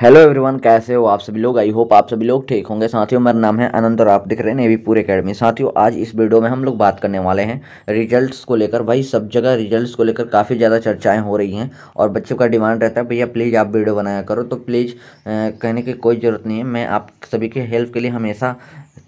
Hello everyone, कैसे हो आप सभी लोग। आई होप आप सभी लोग ठीक होंगे। साथियों, मेरा नाम है अनंत और आप देख रहे हैं नेवी पूर एकेडमी। साथियों, आज इस वीडियो में हम लोग बात करने वाले हैं रिजल्ट्स को लेकर। भाई सब जगह रिजल्ट्स को लेकर काफ़ी ज़्यादा चर्चाएं हो रही हैं और बच्चों का डिमांड रहता है भैया प्लीज़ आप वीडियो बनाया करो। तो प्लीज़ कहने की कोई ज़रूरत नहीं है, मैं आप सभी के हेल्प के लिए हमेशा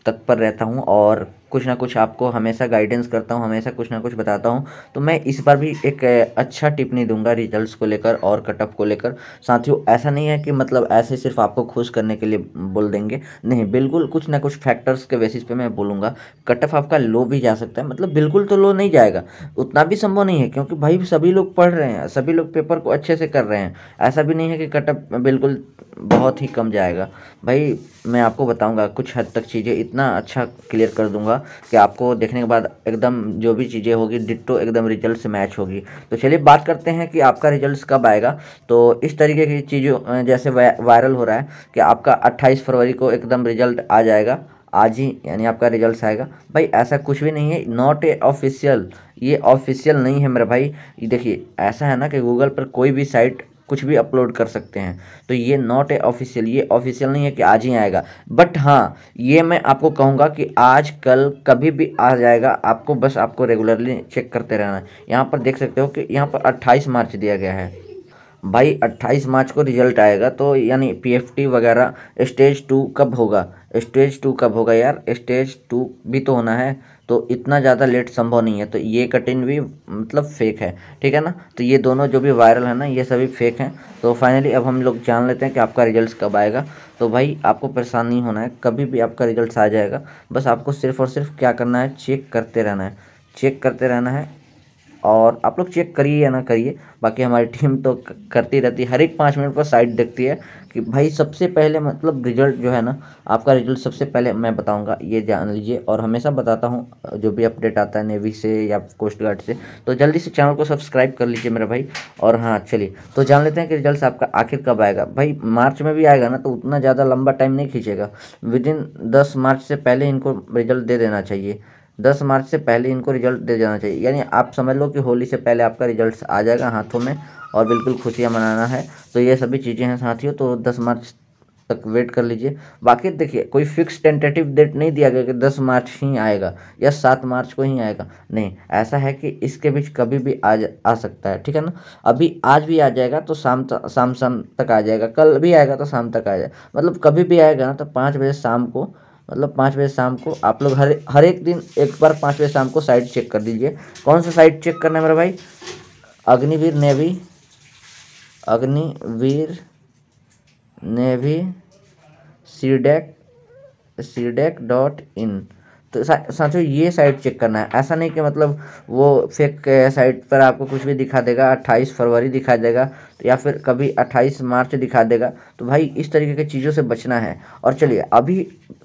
तत्पर रहता हूँ और कुछ ना कुछ आपको हमेशा गाइडेंस करता हूँ, हमेशा कुछ ना कुछ बताता हूँ। तो मैं इस बार भी एक अच्छा टिप्पणी दूंगा रिजल्ट्स को लेकर और कटअप को लेकर। साथियों, ऐसा नहीं है कि मतलब ऐसे सिर्फ आपको खुश करने के लिए बोल देंगे, नहीं, बिल्कुल कुछ ना कुछ फैक्टर्स के बेसिस पे मैं बोलूँगा। कटअप आपका लो भी जा सकता है, मतलब बिल्कुल तो लो नहीं जाएगा, उतना भी संभव नहीं है, क्योंकि भाई सभी लोग पढ़ रहे हैं, सभी लोग पेपर को अच्छे से कर रहे हैं। ऐसा भी नहीं है कि कटअप बिल्कुल बहुत ही कम जाएगा। भाई मैं आपको बताऊँगा कुछ हद तक चीज़ें, इतना अच्छा क्लियर कर दूँगा कि आपको देखने के बाद एकदम जो भी चीज़ें होगी डिट्टो एकदम रिजल्ट से मैच होगी। तो चलिए बात करते हैं कि आपका रिजल्ट कब आएगा। तो इस तरीके की चीज़ों जैसे वायरल हो रहा है कि आपका 28 फरवरी को एकदम रिजल्ट आ जाएगा, आज ही यानी आपका रिजल्ट आएगा। भाई ऐसा कुछ भी नहीं है, नॉट ए ऑफिशियल, ये ऑफिशियल नहीं है मेरे भाई। देखिए ऐसा है ना कि गूगल पर कोई भी साइट कुछ भी अपलोड कर सकते हैं, तो ये नॉट ए ऑफिशियल, ये ऑफिशियल नहीं है कि आज ही आएगा। बट हाँ, ये मैं आपको कहूँगा कि आज कल कभी भी आ जाएगा, आपको बस आपको रेगुलरली चेक करते रहना है। यहाँ पर देख सकते हो कि यहाँ पर 28 मार्च दिया गया है। भाई 28 मार्च को रिजल्ट आएगा, तो यानी पीएफटी वगैरह स्टेज 2 कब होगा, स्टेज 2 कब होगा यार, स्टेज 2 भी तो होना है। तो इतना ज़्यादा लेट संभव नहीं है, तो ये कटिन भी मतलब फेक है, ठीक है ना। तो ये दोनों जो भी वायरल है ना, ये सभी फेक हैं। तो फाइनली अब हम लोग जान लेते हैं कि आपका रिजल्ट्स कब आएगा। तो भाई आपको परेशान नहीं होना है, कभी भी आपका रिजल्ट्स आ जाएगा। बस आपको सिर्फ और सिर्फ क्या करना है, चेक करते रहना है, चेक करते रहना है। और आप लोग चेक करिए या ना करिए, बाकी हमारी टीम तो करती रहती है, हर एक 5 मिनट पर साइट देखती है कि भाई सबसे पहले मतलब रिजल्ट जो है ना, आपका रिजल्ट सबसे पहले मैं बताऊंगा, ये जान लीजिए। और हमेशा बताता हूँ जो भी अपडेट आता है नेवी से या कोस्ट गार्ड से, तो जल्दी से चैनल को सब्सक्राइब कर लीजिए मेरा भाई। और हाँ चलिए तो जान लेते हैं कि रिजल्ट आपका आखिर कब आएगा। भाई मार्च में भी आएगा ना, तो उतना ज़्यादा लंबा टाइम नहीं खींचेगा। विदिन 10 मार्च से पहले इनको रिजल्ट दे देना चाहिए, 10 मार्च से पहले इनको रिजल्ट दे जाना चाहिए। यानी आप समझ लो कि होली से पहले आपका रिजल्ट आ जाएगा हाथों में और बिल्कुल खुशियाँ मनाना है। तो ये सभी चीज़ें हैं साथियों, तो 10 मार्च तक वेट कर लीजिए। बाकी देखिए कोई फिक्स टेंटेटिव डेट नहीं दिया गया कि 10 मार्च ही आएगा या 7 मार्च को ही आएगा, नहीं, ऐसा है कि इसके बीच कभी भी आ सकता है, ठीक है ना। अभी आज भी आ जाएगा तो शाम तक आ जाएगा, कल भी आएगा तो शाम तक आ जाएगा, मतलब कभी भी आएगा ना तो 5 बजे शाम को, मतलब 5 बजे शाम को आप लोग हर एक दिन एक बार 5 बजे शाम को साइट चेक कर दीजिए। कौन सा साइट चेक करना है मेरा भाई, अग्निवीर नेवी, CDAC.in। तो साथियों ये साइट चेक करना है। ऐसा नहीं कि मतलब वो फेक साइट पर आपको कुछ भी दिखा देगा, 28 फरवरी दिखा देगा तो या फिर कभी 28 मार्च दिखा देगा। तो भाई इस तरीके की चीज़ों से बचना है। और चलिए अभी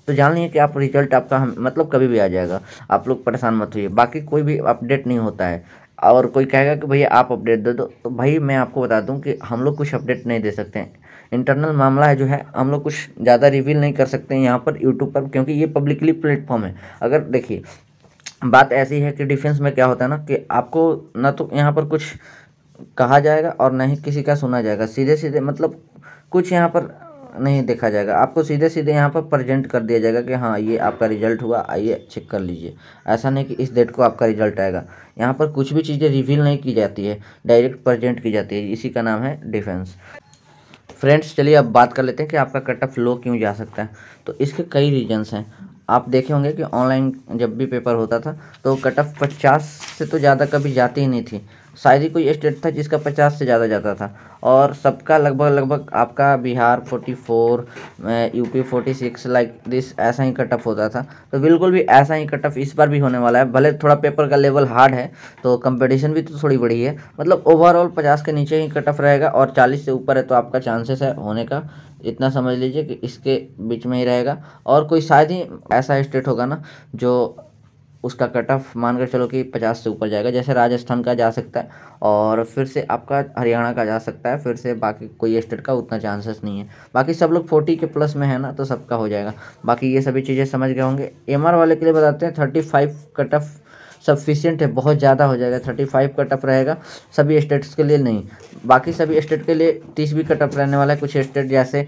तो जान लिए कि आप रिजल्ट आपका मतलब कभी भी आ जाएगा, आप लोग परेशान मत होइए। बाकी कोई भी अपडेट नहीं होता है, और कोई कहेगा कि भैया आप अपडेट दे दो, तो भाई मैं आपको बता दूं कि हम लोग कुछ अपडेट नहीं दे सकते हैं, इंटरनल मामला है जो है, हम लोग कुछ ज़्यादा रिवील नहीं कर सकते हैं यहाँ पर यूट्यूब पर, क्योंकि ये पब्लिकली प्लेटफॉर्म है। अगर देखिए बात ऐसी है कि डिफेंस में क्या होता है ना कि आपको ना तो यहाँ पर कुछ कहा जाएगा और ना ही किसी का सुना जाएगा, सीधे सीधे मतलब कुछ यहाँ पर नहीं देखा जाएगा, आपको सीधे सीधे यहाँ पर प्रेजेंट कर दिया जाएगा कि हाँ ये आपका रिजल्ट हुआ, आइए चेक कर लीजिए। ऐसा नहीं कि इस डेट को आपका रिजल्ट आएगा, यहाँ पर कुछ भी चीज़ें रिवील नहीं की जाती है, डायरेक्ट प्रेजेंट की जाती है, इसी का नाम है डिफेंस। फ्रेंड्स चलिए अब बात कर लेते हैं कि आपका कटअप लो क्यों जा सकता है। तो इसके कई रीजन्स हैं। आप देखे होंगे कि ऑनलाइन जब भी पेपर होता था तो कटअप 50 से तो ज़्यादा कभी जाती ही नहीं थी, शायद ही कोई स्टेट था जिसका 50 से ज़्यादा जाता था। और सबका लगभग आपका बिहार 44, यूपी 46 लाइक दिस, ऐसा ही कटअप होता था। तो बिल्कुल भी ऐसा ही कटअप इस बार भी होने वाला है। भले थोड़ा पेपर का लेवल हार्ड है तो कंपटीशन भी तो थोड़ी बड़ी है, मतलब ओवरऑल 50 के नीचे ही कटअप रहेगा और 40 से ऊपर है तो आपका चांसेस है होने का, इतना समझ लीजिए कि इसके बीच में ही रहेगा। और कोई शायद ही ऐसा स्टेट होगा ना जो उसका कट ऑफ मानकर चलो कि 50 से ऊपर जाएगा, जैसे राजस्थान का जा सकता है और फिर से आपका हरियाणा का जा सकता है, फिर से बाकी कोई स्टेट का उतना चांसेस नहीं है। बाकी सब लोग 40 के प्लस में है ना, तो सबका हो जाएगा। बाकी ये सभी चीज़ें समझ गए होंगे। एमआर वाले के लिए बताते हैं 35 कट ऑफ सफिशिएंट है, बहुत ज़्यादा हो जाएगा। 35 कट ऑफ रहेगा सभी स्टेट्स के लिए, नहीं बाकी सभी स्टेट के लिए 30 भी कट ऑफ रहने वाला है। कुछ स्टेट जैसे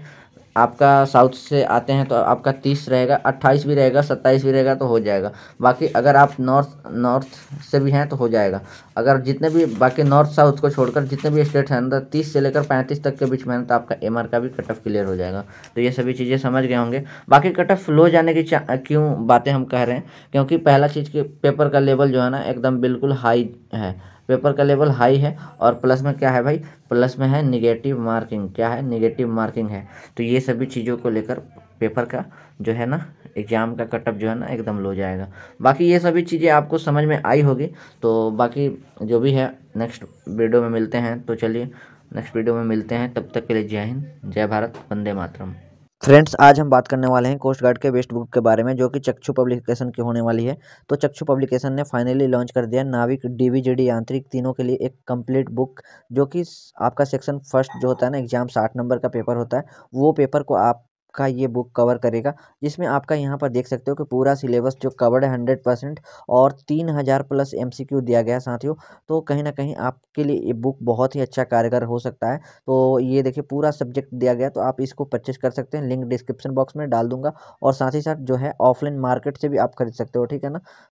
आपका साउथ से आते हैं तो आपका 30 रहेगा, 28 भी रहेगा, 27 भी रहेगा, तो हो जाएगा। बाकी अगर आप नॉर्थ से भी हैं तो हो जाएगा। अगर जितने भी बाकी नॉर्थ साउथ को छोड़कर जितने भी स्टेट हैं अंदर 30 से लेकर 35 तक के बीच में है तो आपका MR का भी कट ऑफ क्लियर हो जाएगा। तो ये सभी चीज़ें समझ गए होंगे। बाकी कट ऑफ लो जाने की क्यों बातें हम कह रहे हैं, क्योंकि पहला चीज़ कि पेपर का लेवल जो है ना एकदम बिल्कुल हाई है, पेपर का लेवल हाई है, और प्लस में क्या है भाई, प्लस में है निगेटिव मार्किंग। क्या है? निगेटिव मार्किंग है। तो ये सभी चीज़ों को लेकर पेपर का जो है ना एग्ज़ाम का कट ऑफ जो है ना एकदम लो जाएगा। बाकी ये सभी चीज़ें आपको समझ में आई होगी। तो बाकी जो भी है नेक्स्ट वीडियो में मिलते हैं। तो चलिए नेक्स्ट वीडियो में मिलते हैं, तब तक के लिए जय हिंद, जय भारत, वंदे मातरम। फ्रेंड्स, आज हम बात करने वाले हैं कोस्ट गार्ड के वेस्ट बुक के बारे में, जो कि चक्षु पब्लिकेशन की होने वाली है। तो चक्षु पब्लिकेशन ने फाइनली लॉन्च कर दिया नाविक, DVD, यांत्रिक तीनों के लिए एक कंप्लीट बुक, जो कि आपका सेक्शन फर्स्ट जो होता है ना एग्जाम 60 नंबर का पेपर होता है, वो पेपर को आपका ये बुक कवर करेगा। जिसमें आपका यहाँ पर देख सकते हो कि पूरा सिलेबस जो कवर्ड है 100% और 3000+ MCQ दिया गया साथियों। तो कहीं ना कहीं आपके लिए ये बुक बहुत ही अच्छा कारगर हो सकता है। तो ये देखिए पूरा सब्जेक्ट दिया गया, तो आप इसको परचेज कर सकते हैं, लिंक डिस्क्रिप्शन बॉक्स में डाल दूंगा। और साथ ही साथ जो है ऑफलाइन मार्केट से भी आप खरीद सकते हो, ठीक है ना।